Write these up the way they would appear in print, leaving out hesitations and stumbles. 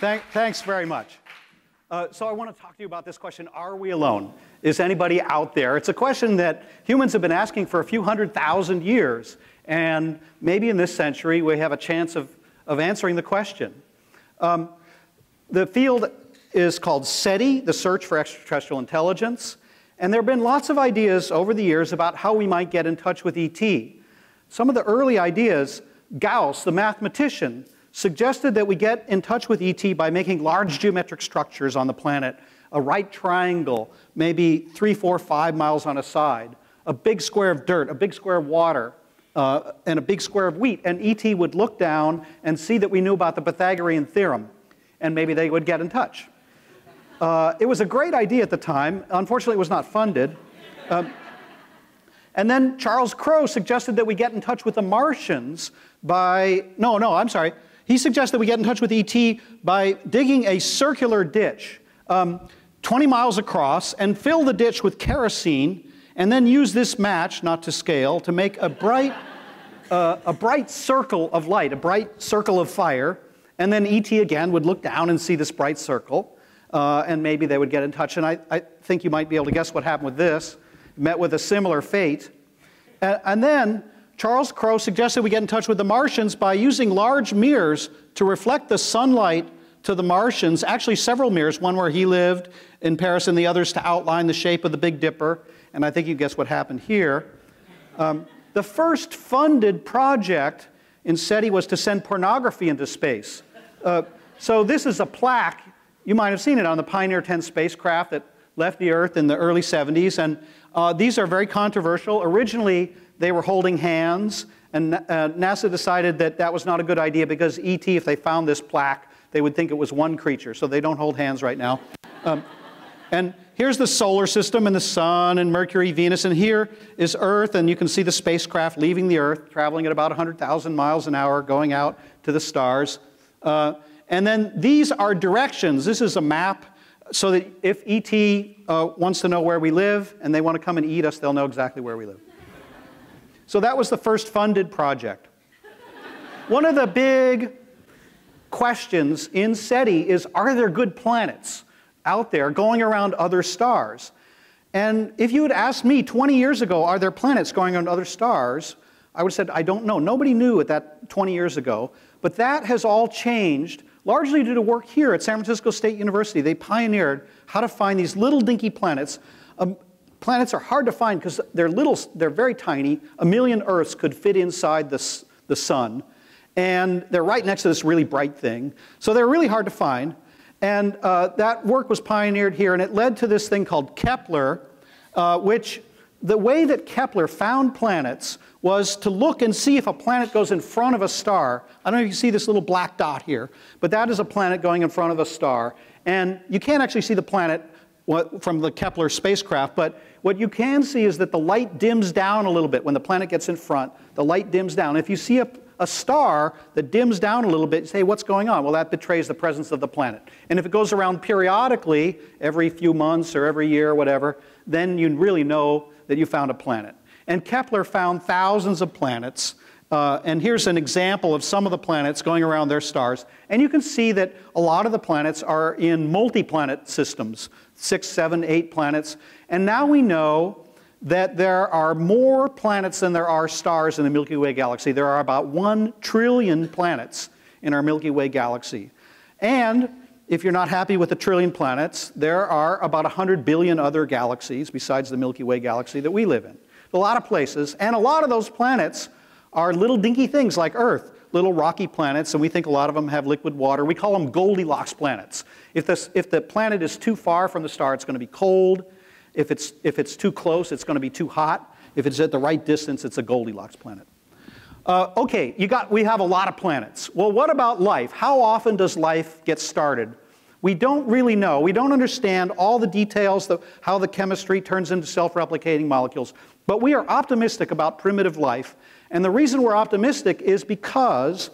Thanks very much. So I want to talk to you about this question, are we alone? Is anybody out there? It's a question that humans have been asking for a few 100,000 years. And maybe in this century, we have a chance of answering the question. The field is called SETI, the Search for Extraterrestrial Intelligence. And there have been lots of ideas over the years about how we might get in touch with ET. Some of the early ideas, Gauss, the mathematician, suggested that we get in touch with ET by making large geometric structures on the planet, a right triangle, maybe 3, 4, 5 miles on a side, a big square of dirt, a big square of water, and a big square of wheat. And ET would look down and see that we knew about the Pythagorean theorem, and maybe they would get in touch. It was a great idea at the time. Unfortunately, it was not funded. And then Charles Crow suggested that we get in touch with the Martians by, he suggested we get in touch with ET by digging a circular ditch 20 miles across and fill the ditch with kerosene and then use this match, not to scale, to make a bright circle of light, a bright circle of fire. And then ET again would look down and see this bright circle and maybe they would get in touch. And I think you might be able to guess what happened with this. Met with a similar fate. And then Charles Crow suggested we get in touch with the Martians by using large mirrors to reflect the sunlight to the Martians, actually several mirrors, one where he lived in Paris and the others to outline the shape of the Big Dipper. And I think you guess what happened here. The first funded project in SETI was to send pornography into space. So this is a plaque. You might have seen it on the Pioneer 10 spacecraft that left the Earth in the early 70s. And these are very controversial. Originally, they were holding hands. And NASA decided that that was not a good idea because ET, if they found this plaque, they would think it was one creature. So they don't hold hands right now. And here's the solar system and the sun and Mercury, Venus. And here is Earth. And you can see the spacecraft leaving the Earth, traveling at about 100,000 miles an hour, going out to the stars. And then these are directions. This is a map. So that if ET wants to know where we live and they want to come and eat us, they'll know exactly where we live. So that was the first funded project. One of the big questions in SETI is, are there good planets out there going around other stars? And if you had asked me 20 years ago, are there planets going around other stars? I would have said, I don't know. Nobody knew at that 20 years ago. But that has all changed. Largely due to work here at San Francisco State University. They pioneered how to find these little dinky planets. Planets are hard to find because they're little, they're very tiny. A million Earths could fit inside the sun. And they're right next to this really bright thing. So they're really hard to find. And that work was pioneered here. And it led to this thing called Kepler, which the way that Kepler found planets was to look and see if a planet goes in front of a star. I don't know if you see this little black dot here, but that is a planet going in front of a star. And you can't actually see the planet from the Kepler spacecraft, but what you can see is that the light dims down a little bit. When the planet gets in front, the light dims down. If you see a star that dims down a little bit, you say, what's going on? Well, that betrays the presence of the planet. And if it goes around periodically, every few months or every year or whatever, then you really know that you found a planet. And Kepler found thousands of planets. And here's an example of some of the planets going around their stars. And you can see that a lot of the planets are in multi-planet systems, 6, 7, 8 planets. And now we know that there are more planets than there are stars in the Milky Way galaxy. There are about 1 trillion planets in our Milky Way galaxy. And if you're not happy with the trillion planets, there are about 100 billion other galaxies besides the Milky Way galaxy that we live in. A lot of places, and a lot of those planets are little dinky things like Earth, little rocky planets, and we think a lot of them have liquid water. We call them Goldilocks planets. If the planet is too far from the star, it's going to be cold. If it's too close, it's going to be too hot. If it's at the right distance, it's a Goldilocks planet. Okay, we have a lot of planets. Well, what about life? How often does life get started? We don't really know. We don't understand all the details of how the chemistry turns into self-replicating molecules. But we are optimistic about primitive life. And the reason we're optimistic is because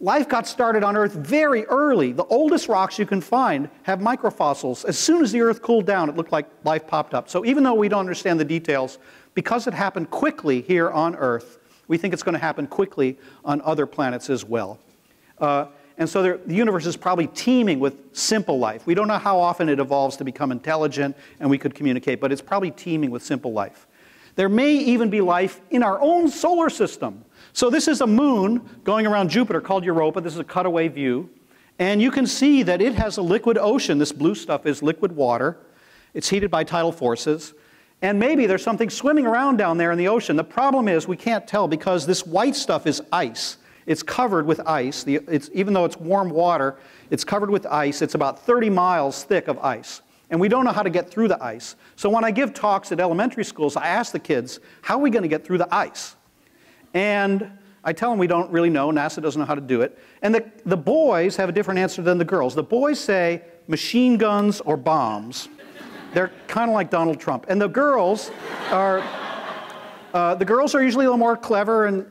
life got started on Earth very early. The oldest rocks you can find have microfossils. As soon as the Earth cooled down, it looked like life popped up. So even though we don't understand the details, because it happened quickly here on Earth, we think it's going to happen quickly on other planets as well. And so the universe is probably teeming with simple life. We don't know how often it evolves to become intelligent and we could communicate, but it's probably teeming with simple life. There may even be life in our own solar system. So this is a moon going around Jupiter called Europa. This is a cutaway view. And you can see that it has a liquid ocean. This blue stuff is liquid water. It's heated by tidal forces. And maybe there's something swimming around down there in the ocean. The problem is we can't tell because this white stuff is ice. It's covered with ice. Even though it's warm water, it's covered with ice. It's about 30 miles thick of ice. And we don't know how to get through the ice. So when I give talks at elementary schools, I ask the kids, how are we going to get through the ice? And I tell them we don't really know. NASA doesn't know how to do it. And the boys have a different answer than the girls. The boys say machine guns or bombs. They're kind of like Donald Trump. And the girls are... usually a little more clever and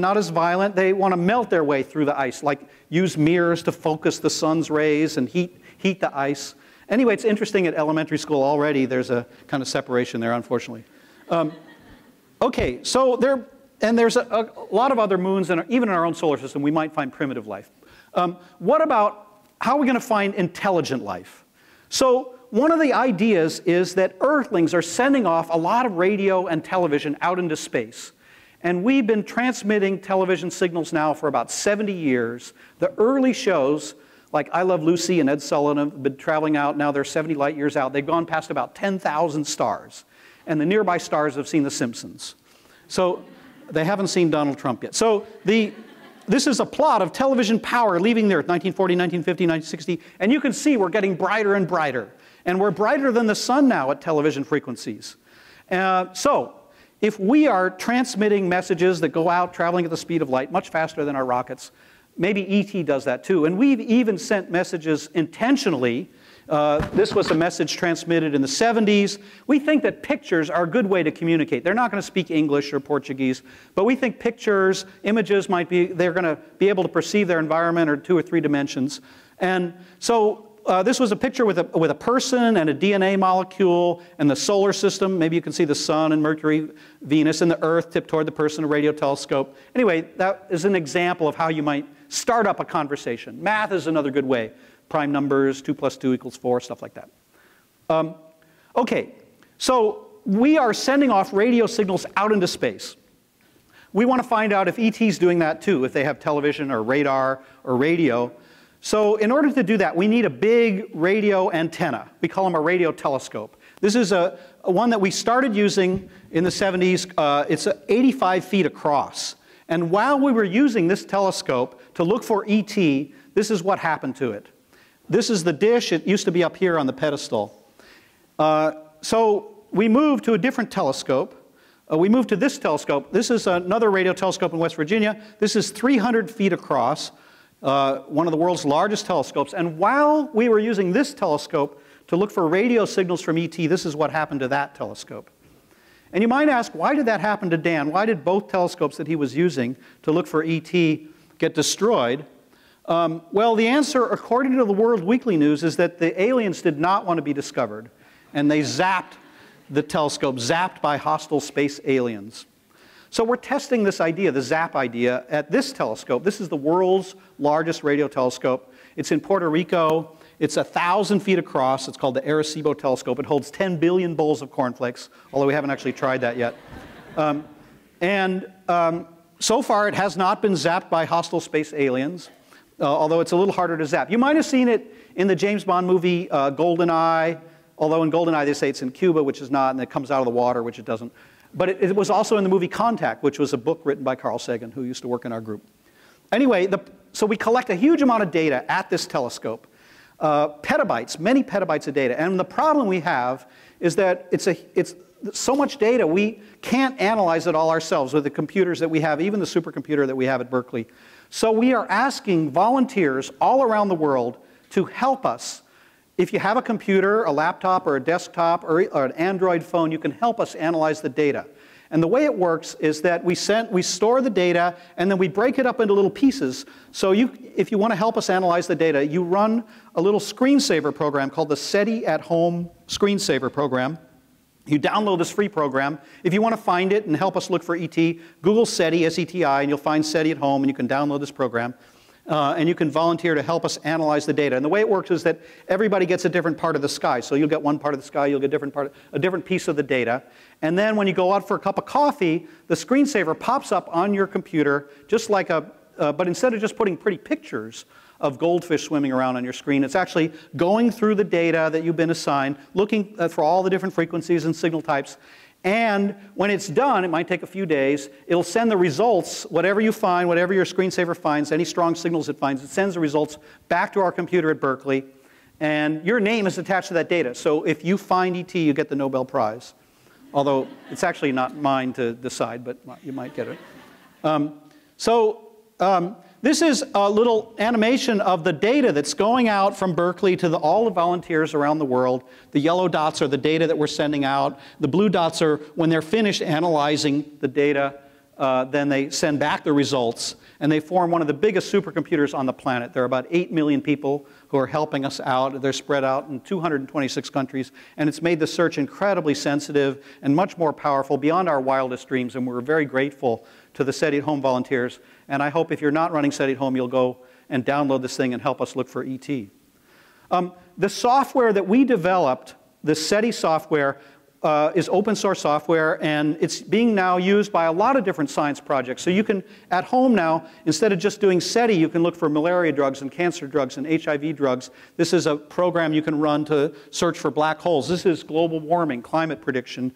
not as violent. They want to melt their way through the ice, like use mirrors to focus the sun's rays and heat the ice. Anyway, it's interesting at elementary school already. There's a kind of separation there, unfortunately. Okay, so there's a lot of other moons, and even in our own solar system, we might find primitive life. What about, how are we going to find intelligent life? So, one of the ideas is that Earthlings are sending off a lot of radio and television out into space. And we've been transmitting television signals now for about 70 years. The early shows, like I Love Lucy and Ed Sullivan, have been traveling out. Now they're 70 light years out. They've gone past about 10,000 stars. And the nearby stars have seen The Simpsons. So they haven't seen Donald Trump yet. So this is a plot of television power leaving the Earth, 1940, 1950, 1960. And you can see we're getting brighter and brighter. And we're brighter than the sun now at television frequencies. So if we are transmitting messages that go out traveling at the speed of light much faster than our rockets, maybe ET does that too. And we've even sent messages intentionally. This was a message transmitted in the 70s. We think that pictures are a good way to communicate. They're not going to speak English or Portuguese, but we think pictures, images might be, they're going to be able to perceive their environment or 2 or 3 dimensions. And so this was a picture with a person and a DNA molecule and the solar system. Maybe you can see the sun and Mercury, Venus, and the Earth tipped toward the person, a radio telescope. Anyway, that is an example of how you might start up a conversation. Math is another good way. Prime numbers, 2 + 2 = 4, stuff like that. Okay, so we are sending off radio signals out into space. We want to find out if ET's doing that too, if they have television or radar or radio. So in order to do that, we need a big radio antenna. We call them a radio telescope. This is a one that we started using in the 70s. It's 85 feet across. And while we were using this telescope to look for ET, this is what happened to it. This is the dish. It used to be up here on the pedestal. So we moved to a different telescope. We moved to this telescope. This is another radio telescope in West Virginia. This is 300 feet across. One of the world's largest telescopes. And while we were using this telescope to look for radio signals from ET, this is what happened to that telescope. And you might ask, why did that happen to Dan? Why did both telescopes that he was using to look for ET get destroyed? Well, the answer, according to the World Weekly News, is that the aliens did not want to be discovered. And they zapped the telescope, zapped by hostile space aliens. So we're testing this idea, the ZAP idea, at this telescope. This is the world's largest radio telescope. It's in Puerto Rico. It's 1,000 feet across. It's called the Arecibo Telescope. It holds 10 billion bowls of cornflakes, although we haven't actually tried that yet. So far, it has not been zapped by hostile space aliens, although it's a little harder to zap. You might have seen it in the James Bond movie GoldenEye, although in GoldenEye they say it's in Cuba, which is not, and it comes out of the water, which it doesn't. But it was also in the movie Contact, which was a book written by Carl Sagan, who used to work in our group. Anyway, so we collect a huge amount of data at this telescope, petabytes, many petabytes of data. And the problem we have is that it's so much data, we can't analyze it all ourselves with the computers that we have, even the supercomputer that we have at Berkeley. So we are asking volunteers all around the world to help us. If you have a computer, a laptop, or a desktop, or an Android phone, you can help us analyze the data. And the way it works is that we store the data, and then we break it up into little pieces. So if you want to help us analyze the data, you run a little screensaver program called the SETI at Home Screensaver Program. You download this free program. If you want to find it and help us look for ET, Google SETI, S-E-T-I, and you'll find SETI at Home, and you can download this program. and you can volunteer to help us analyze the data. And the way it works is that everybody gets a different part of the sky. So you'll get one part of the sky, you'll get a different piece of the data. And then when you go out for a cup of coffee, the screensaver pops up on your computer, just like a, but instead of just putting pretty pictures of goldfish swimming around on your screen, it's actually going through the data that you've been assigned, looking for all the different frequencies and signal types. And when it's done, it might take a few days, it'll send the results, whatever you find, whatever your screensaver finds, any strong signals it finds, it sends the results back to our computer at Berkeley. And your name is attached to that data. So if you find ET, you get the Nobel Prize. Although it's actually not mine to decide, but you might get it. This is a little animation of the data that's going out from Berkeley to all the volunteers around the world. The yellow dots are the data that we're sending out. The blue dots are when they're finished analyzing the data, then they send back the results. And they form one of the biggest supercomputers on the planet. There are about 8 million people who are helping us out. They're spread out in 226 countries. And it's made the search incredibly sensitive and much more powerful beyond our wildest dreams. And we're very grateful to the SETI at Home volunteers. And I hope if you're not running SETI at Home, you'll go and download this thing and help us look for ET. The software that we developed, the SETI software, is open source software, and it's being now used by a lot of different science projects. So you can, at home now, instead of just doing SETI, you can look for malaria drugs and cancer drugs and HIV drugs. This is a program you can run to search for black holes. This is global warming, climate prediction.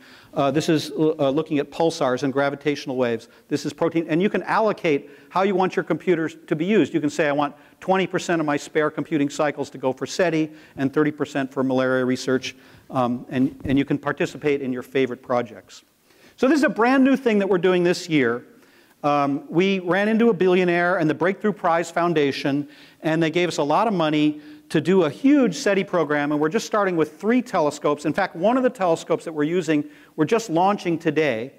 This is looking at pulsars and gravitational waves. This is protein, and you can allocate how you want your computers to be used. You can say, I want 20% of my spare computing cycles to go for SETI and 30% for malaria research. And you can participate in your favorite projects. So this is a brand new thing that we're doing this year. We ran into a billionaire and the Breakthrough Prize Foundation, and they gave us a lot of money to do a huge SETI program, and we're just starting with 3 telescopes. In fact, one of the telescopes that we're using, we're just launching today.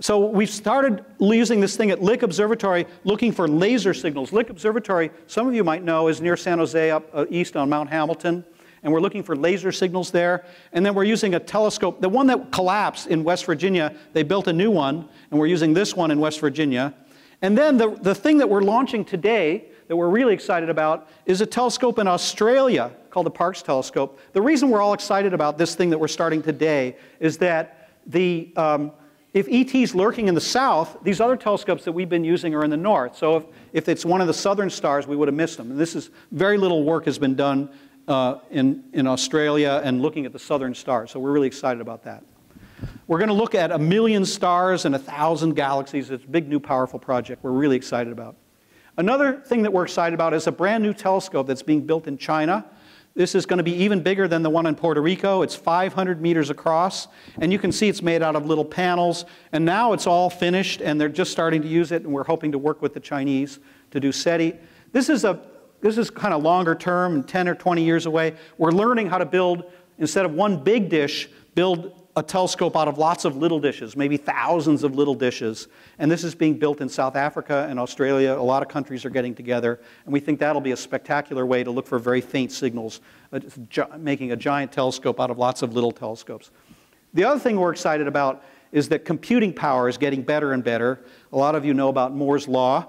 So we've started using this thing at Lick Observatory, looking for laser signals. Lick Observatory, some of you might know, is near San Jose up east on Mount Hamilton. And we're looking for laser signals there. And then we're using a telescope. The one that collapsed in West Virginia, they built a new one. And we're using this one in West Virginia. And then the thing that we're launching today that we're really excited about is a telescope in Australia called the Parkes Telescope. The reason we're all excited about this thing that we're starting today is that the if ET's lurking in the south, these other telescopes that we've been using are in the north. So if it's one of the southern stars, we would have missed them. And this is very little work has been done in Australia and looking at the southern stars. So we're really excited about that. We're going to look at 1 million stars and 1,000 galaxies. It's a big, new, powerful project we're really excited about. Another thing that we're excited about is a brand new telescope that's being built in China. This is going to be even bigger than the one in Puerto Rico. It's 500 meters across. And you can see it's made out of little panels. And now it's all finished, and they're just starting to use it. And we're hoping to work with the Chinese to do SETI. This is kind of longer term, 10 or 20 years away. We're learning how to build, instead of one big dish, build a telescope out of lots of little dishes, maybe thousands of little dishes. And this is being built in South Africa and Australia. A lot of countries are getting together. And we think that'll be a spectacular way to look for very faint signals, making a giant telescope out of lots of little telescopes. The other thing we're excited about is that computing power is getting better and better. A lot of you know about Moore's Law.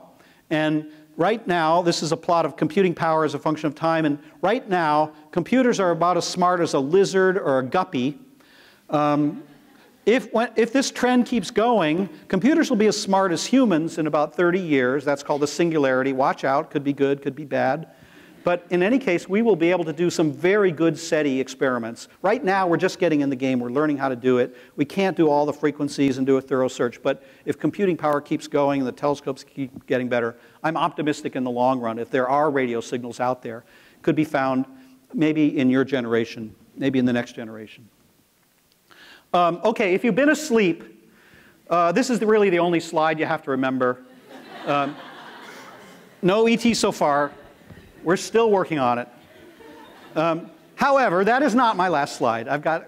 And right now, this is a plot of computing power as a function of time, and right now, computers are about as smart as a lizard or a guppy. If this trend keeps going, computers will be as smart as humans in about 30 years. That's called the singularity. Watch out. Could be good, could be bad. But in any case, we will be able to do some very good SETI experiments. Right now, we're just getting in the game. We're learning how to do it. We can't do all the frequencies and do a thorough search. But if computing power keeps going and the telescopes keep getting better, I'm optimistic in the long run, if there are radio signals out there, could be found maybe in your generation, maybe in the next generation. OK, if you've been asleep, this is really the only slide you have to remember. No ET so far. We're still working on it. However, that is not my last slide. I've got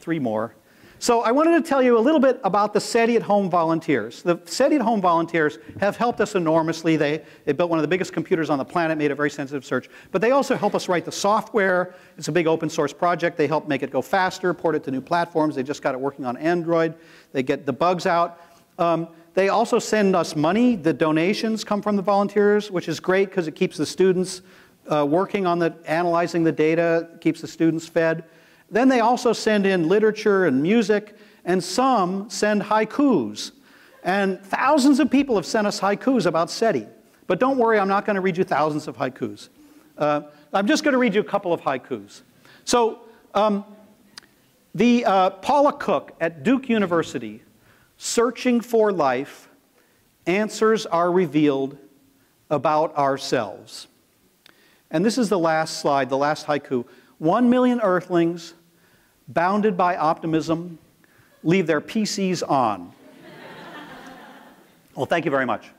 3 more. So I wanted to tell you a little bit about the SETI at Home volunteers. The SETI at Home volunteers have helped us enormously. They built one of the biggest computers on the planet, made a very sensitive search. But they also help us write the software. It's a big open source project. They help make it go faster, port it to new platforms. They just got it working on Android. They get the bugs out. They also send us money. The donations come from the volunteers, which is great because it keeps the students working on analyzing the data, keeps the students fed. Then they also send in literature and music, and some send haikus. And thousands of people have sent us haikus about SETI. But don't worry, I'm not going to read you thousands of haikus. I'm just going to read you a couple of haikus. So Paula Cook at Duke University, searching for life, answers are revealed about ourselves. And this is the last slide, the last haiku. 1 million earthlings, bounded by optimism, leave their PCs on. Well, thank you very much.